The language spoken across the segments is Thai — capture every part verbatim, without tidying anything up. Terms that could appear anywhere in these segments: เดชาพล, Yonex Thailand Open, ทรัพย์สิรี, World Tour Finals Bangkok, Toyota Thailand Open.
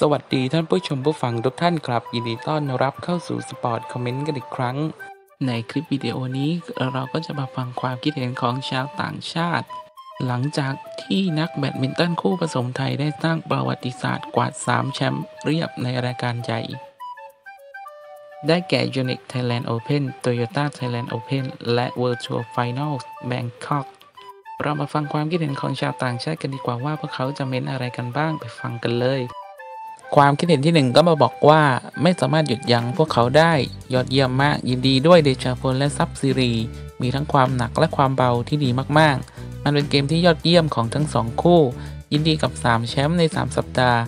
สวัสดีท่านผู้ชมผู้ฟังทุกท่านครับยินดีต้อนรับเข้าสู่สปอร์ตคอมเมนต์กันอีกครั้งในคลิปวิดีโอนี้เราก็จะมาฟังความคิดเห็นของชาวต่างชาติหลังจากที่นักแบดมินตันคู่ผสมไทยได้สร้างประวัติศาสตร์กวาดสามแชมป์เรียบในรายการใหญ่ได้แก่ Yonex Thailand Open, Toyota Thailand Open และ World Tour Finals Bangkok เรามาฟังความคิดเห็นของชาวต่างชาติกันดีกว่าว่าพวกเขาจะเม้นอะไรกันบ้างไปฟังกันเลยความคิดเห็นที่หนึ่งก็มาบอกว่าไม่สามารถหยุดยั้งพวกเขาได้ยอดเยี่ยมมากยินดีด้วยเดชาพลและซับซีรีมีทั้งความหนักและความเบาที่ดีมากๆมันเป็นเกมที่ยอดเยี่ยมของทั้งสองคู่ยินดีกับสามแชมป์ในสามสัปดาห์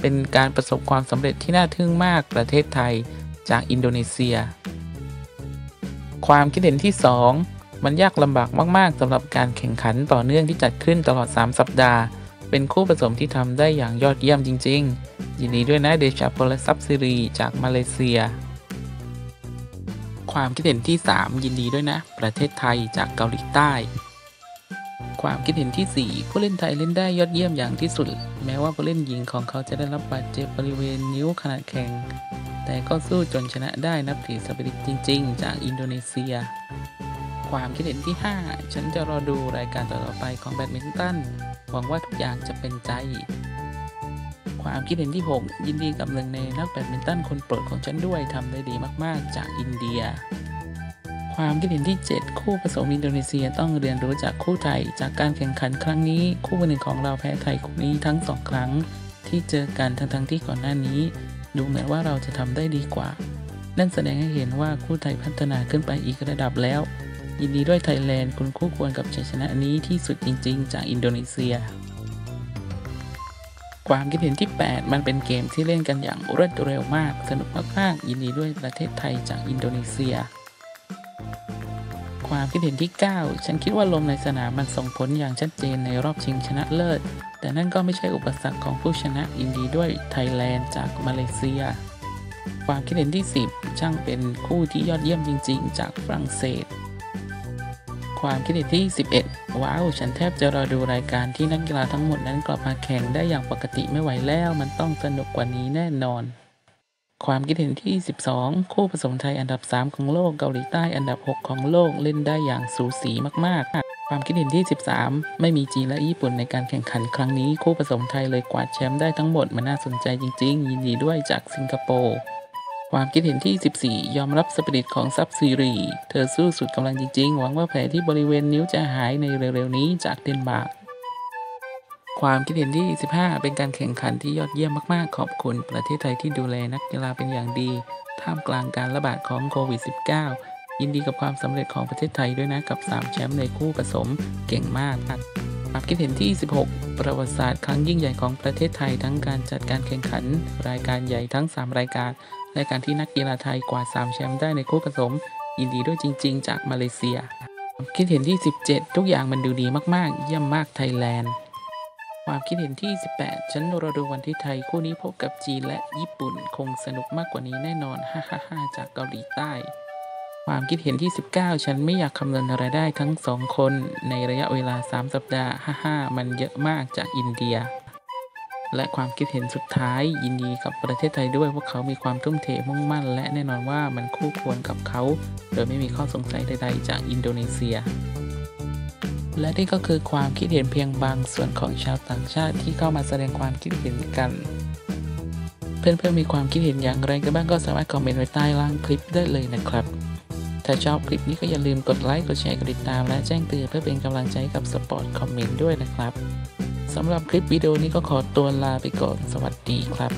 เป็นการประสบความสำเร็จที่น่าทึ่งมากประเทศไทยจากอินโดนีเซียความคิดเห็นที่สองมันยากลำบากมากๆสำหรับการแข่งขันต่อเนื่องที่จัดขึ้นตลอดสามสัปดาห์เป็นคู่ผสมที่ทำได้อย่างยอดเยี่ยมจริงๆยินดีด้วยนะเดชาพลและซับซีรีจากมาเลเซียความคิดเห็นที่สามยินดีด้วยนะประเทศไทยจากเกาหลีใต้ความคิดเห็นที่สี่ผู้เล่นไทยเล่นได้ยอดเยี่ยมอย่างที่สุดแม้ว่าผู้เล่นหญิงของเขาจะได้รับบาดเจ็บบริเวณนิ้วขณะแข่งแต่ก็สู้จนชนะได้นับถือสปิริตจริงๆจากอินโดนีเซียความคิดเห็นที่ห้าฉันจะรอดูรายการต่อไปของแบดมินตันหวังว่าทุกอย่างจะเป็นใจความคิดเห็นที่หกยินดีกับหนึ่งในนักแบดมินตันคนโปรดของฉันด้วยทำได้ดีมากๆจากอินเดียความคิดเห็นที่เจ็ดคู่ผสมอินโดนีเซียต้องเรียนรู้จากคู่ไทยจากการแข่งขันครั้งนี้คู่หนึ่งของเราแพ้ไทยคู่นี้ทั้งสองครั้งที่เจอกันทั้งๆที่ก่อนหน้านี้ดูเหมือนว่าเราจะทำได้ดีกว่านั่นแสดงให้เห็นว่าคู่ไทยพัฒนาขึ้นไปอีกระดับแล้วยินดีด้วยไทยแลนด์คุณคู่ควรกับชัยชนะนี้ที่สุดจริงๆจากอินโดนีเซียความคิดเห็นที่แปดมันเป็นเกมที่เล่นกันอย่างรวดเร็วมากสนุกมากๆยินดีด้วยประเทศไทยจากอินโดนีเซียความคิดเห็นที่เก้าฉันคิดว่าลมในสนามมันส่งผลอย่างชัดเจนในรอบชิงชนะเลิศแต่นั่นก็ไม่ใช่อุปสรรคของผู้ชนะยินดีด้วยไทยแลนด์จากมาเลเซียความคิดเห็นที่สิบช่างเป็นคู่ที่ยอดเยี่ยมจริงๆจากฝรั่งเศสความคิดเห็นที่สิบเอ็ดว้าวฉันแทบจะรอดูรายการที่นักกีฬาทั้งหมดนั้นกลับมาแข่งได้อย่างปกติไม่ไหวแล้วมันต้องสนุกกว่านี้แน่นอนความคิดเห็นที่สิบสองคู่ผสมไทยอันดับสามของโลกเกาหลีใต้อันดับหกของโลกเล่นได้อย่างสูสีมากๆความคิดเห็นที่สิบสามไม่มีจีนและญี่ปุ่นในการแข่งขันครั้งนี้คู่ผสมไทยเลยกวาดแชมป์ได้ทั้งหมดมันน่าสนใจจริงๆยินดีด้วยจากสิงคโปร์ความคิดเห็นที่สิบสี่ยอมรับสปิริตของซับซีรีเธอสู้สุดกำลังจริงๆหวังว่าแผลที่บริเวณนิ้วจะหายในเร็วๆนี้จากเดนมาร์กความคิดเห็นที่สิบห้าเป็นการแข่งขันที่ยอดเยี่ยมมากๆขอบคุณประเทศไทยที่ดูแลนักกีฬาเป็นอย่างดีท่ามกลางการระบาดของโควิด สิบเก้า ยินดีกับความสำเร็จของประเทศไทยด้วยนะกับสามแชมป์ในคู่ผสมเก่งมากความคิดเห็นที่สิบหกประวัติศาสตร์ครั้งยิ่งใหญ่ของประเทศไทยทั้งการจัดการแข่งขันรายการใหญ่ทั้งสามรายการในการที่นักกีฬาไทยกว่าสามแชมป์ได้ในคู่ผสมยินดีด้วยจริงๆจากมาเลเซียความคิดเห็นที่สิบเจ็ดทุกอย่างมันดูดีมากๆเยี่ยมมากไทยแลนด์ความคิดเห็นที่สิบแปดฉันรอดูวันที่ไทยคู่นี้พบกับจีนและญี่ปุ่นคงสนุกมากกว่านี้แน่นอนฮ่าๆจากเกาหลีใต้ความคิดเห็นที่สิบเก้าฉันไม่อยากคำนวณรายได้ทั้งสองคนในระยะเวลาสามสัปดาห์ฮ่าๆมันเยอะมากจากอินเดียและความคิดเห็นสุดท้ายยินดีกับประเทศไทยด้วยพวกเขามีความทุ่มเทมุ่งมั่นและแน่นอนว่ามันคู่ควรกับเขาโดยไม่มีข้อสงสัยใดๆจากอินโดนีเซียและนี่ก็คือความคิดเห็นเพียงบางส่วนของชาวต่างชาติที่เข้ามาแสดงความคิดเห็นกันเพื่อนๆมีความคิดเห็นอย่างไรกันบ้างก็สามารถคอมเมนต์ไว้ใต้ล่างคลิปได้เลยนะครับถ้าชอบคลิปนี้ก็อย่าลืมกดไลค์กดแชร์กดติดตามและแจ้งเตือนเพื่อเป็นกำลังใจกับสปอร์ตคอมเมนต์ด้วยนะครับสำหรับคลิปวิดีโอนี้ก็ขอตัวลาไปก่อนสวัสดีครับ